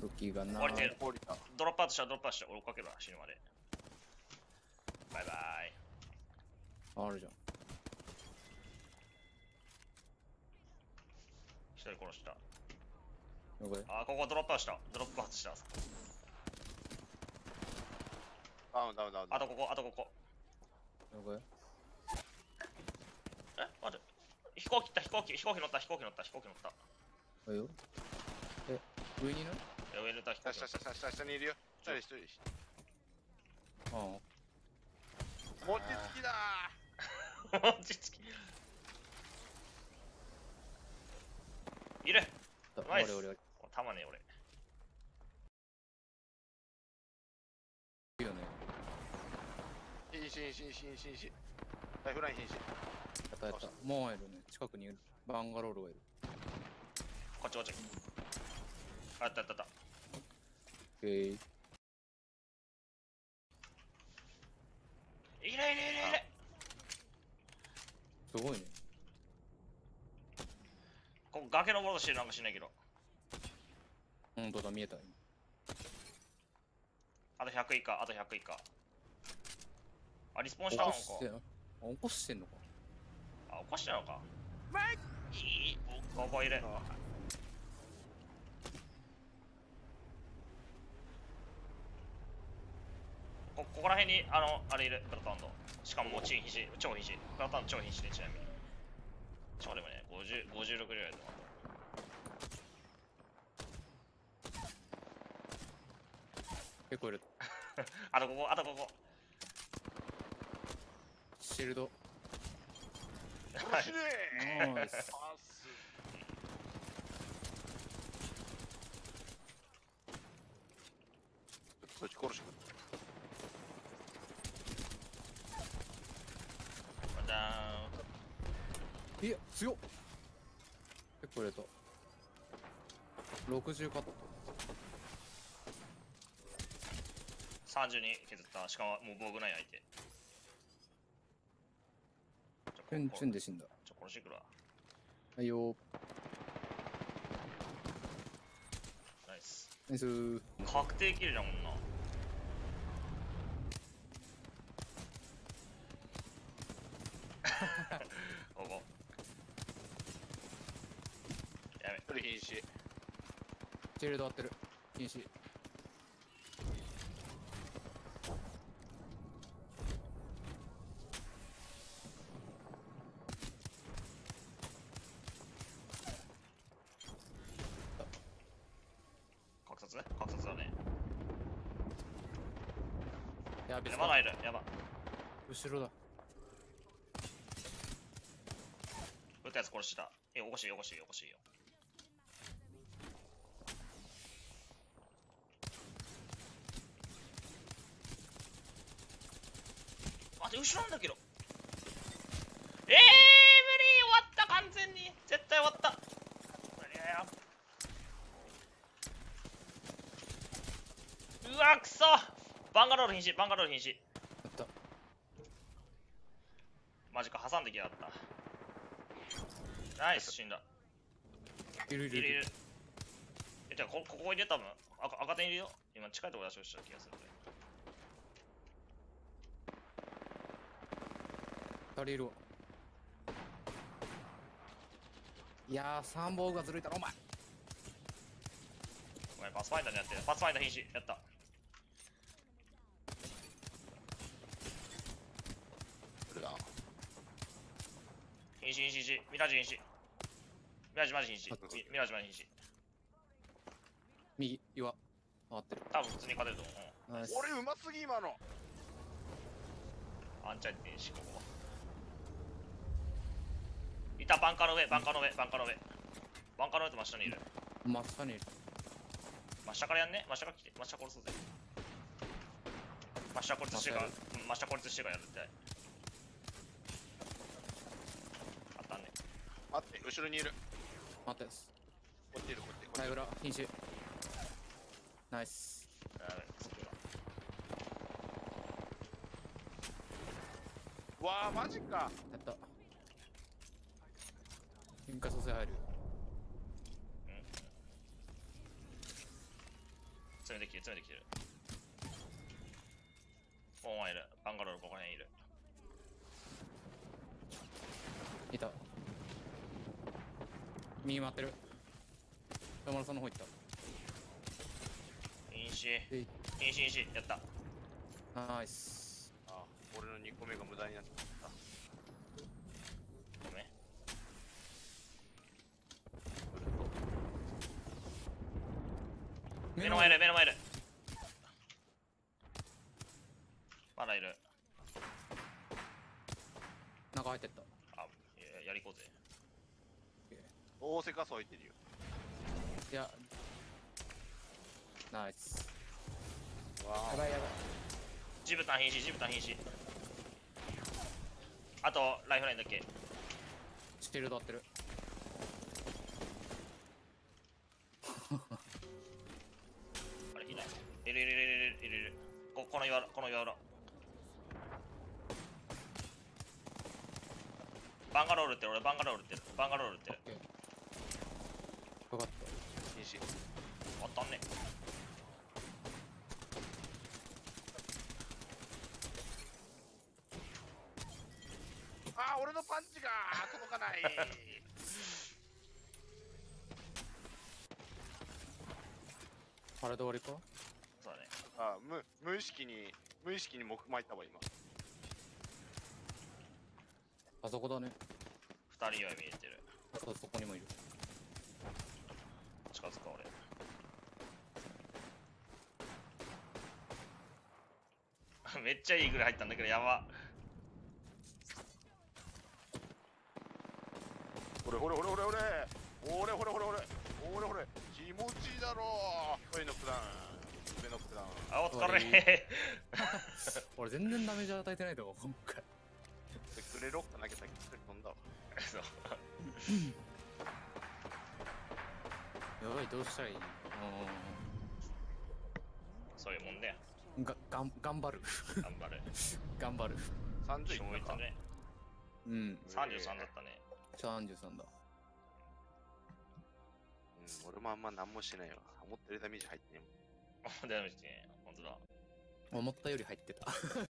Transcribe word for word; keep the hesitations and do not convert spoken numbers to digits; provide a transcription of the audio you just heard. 武器がな。降りてる。ドロップアウトした、ドロップアウトした。俺追っかけるわ、死ぬまで。バイバーイ。あるじゃん。一人殺した。あ、ここドロップアウトした。ドロップアウトした。あ、ダメだ。あとここ、あとここ。え、待って。飛行機来た、飛行機、飛行機乗った、飛行機乗った、飛行機乗った。おいよ。え、上にいる？上にいる、下、下、下、下、下にいるよ。一人、一人。ああ。餅つきだー。餅つき。いる。ナイス。たまね、俺。いいよね。いいし、いいし、いいし、いいし、いいし。ライフライン瀕死。もういるね、近くにいる。バンガロールがいる。こっちこっち。あったあったあった。オッケー。いるいるいるいる。すごいね。ここ崖登ろうとしてるなんかしないけど。ほんとだ、見えた。あとひゃく以下、あとひゃく以下。あ、リスポーンしたのか。起こしてんのか。あ、起こしたのか。いい、ここいる。ここら辺にあのあれいる、グラタンド。しかももうチン肘、超肘。グラタン超肘で、ちなみに。ちょでもね、ごじゅう、ごじゅうろくぐらいだと思う。結構いる。あとここ、あとここ。シールド。面白い。ナイス。そっち殺してくる。ダウン。いや強っ。結構入れた。ろくじゅうカット。さんじゅうに削った。しかももう防具ない相手。チュンチュンで死んだ。ちょ、殺してくるわ。はいよー。ナイス。ナイスー。確定キルだもんな。ここ。やめ。一人瀕死。シールド割ってる。瀕死。確殺だね。やべえ、まだいる。やば。後ろだ。撃ったやつ殺した。え、おかしいよ、おかしいよ、おかしいよ。あと後ろなんだけど。えー、無理、終わった、完全に。絶対終わった。うわくそ、バンガロール瀕死、バンガロール瀕死。マジか、挟んできやがった。ナイス、死んだ。いるいるいるいる。え、じゃあここいるよ、多分。あ、赤点いるよ。今近いとこ出しをした気がする。ふたりいるわ。いやー、さんぼんがずるいだろお前。お前パスファインダーにやってる。パスファインダー瀕死やった。瀕死、瀕死、瀕死。ミラージ瀕死。ミラージマジ瀕死。ミラージマジ瀕死。右、岩。回ってる。多分普通に勝てると思う。俺うますぎ、今の。アンチャンテンシ、ここ。いた、バンカーの上、バンカーの上、バンカーの上。バンカーの上と真下にいる。真下にいる。真下からやんね。真下から来て、真下殺そうぜ。真下殺してから、真下殺してからやるって。待って、後ろにいる。待ってです。こっちいる、こっち、こっち。裏、瀕死。ナイス。わあ、マジか。やった。変化蘇生入る。詰めてきてる、詰めてきてる。お前いる。バンガロールここら辺いる。いた。右回ってる。山田さんの方行った。禁止。禁止禁止。やった。ナイス。あ、俺のにこめが無駄になっちゃった。ごめん。目の前いる、目の前いる。まだいる。中入ってった。あ、いや、やりこうぜ。大瀬かそう言ってるよ。いや、ナイス。やばいやばい。ジブタン瀕死、ジブタン瀕死。あとライフラインだっけ。シールド合ってる。あれいない。いるいるいるいるいるいる。ここの岩、この岩裏。バンガロールってる、俺バンガロールってる、バンガロールってる。よかった。瀕死。あったんね。あー、俺のパンチが届かない。あれで終わりか。そうだね。あー、無無意識に無意識に木巻いたわ今。あそこだね。二人は見えてる。あとそこにもいる。近づくか俺。めっちゃいいぐらい入ったんだけどやば。ほれほれほれほれほれほれほれほれほれほれほれ気持ちいいだろう。上ノックダウン、上ノックダウン。あお疲れ。俺全然ダメージ与えてないと思う今回。グレロッカなきゃ先に飛んだわ。そう。やばい、どうしたらいい。そういうもんだよ。が、がん、頑張る。頑張る。頑張る。三十いったね。うん。三十三だったね。三十三だ。うん、俺もあんま何もしてないわ。思ってるダメージ入ってね。思ってるダメージね。本当だ。思ったより入ってた。